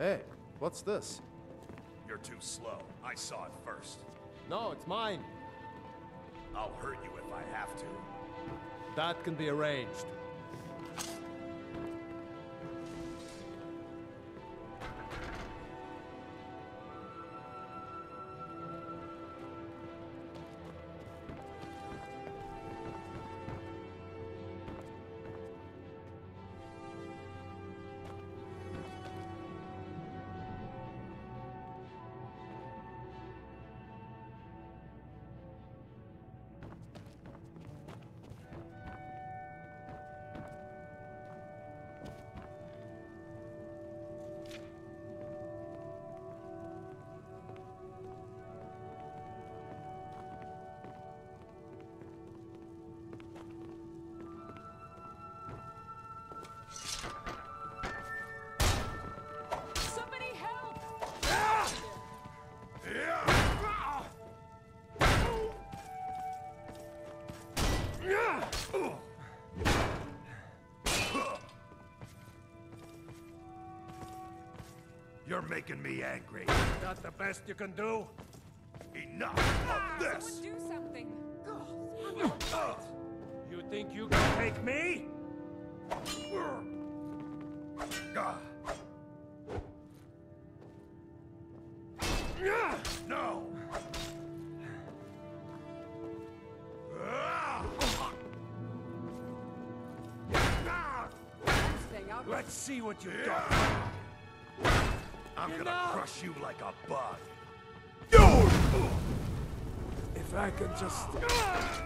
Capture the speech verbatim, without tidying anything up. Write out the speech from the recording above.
Hey, what's this? You're too slow. I saw it first. No, it's mine. I'll hurt you if I have to. That can be arranged. You're making me angry. Not the best you can do? Enough ah, of this! Someone do something. God, uh, you think you can take me? No! Let's see what you've yeah. got. I'm Enough. gonna crush you like a bug. If I could just...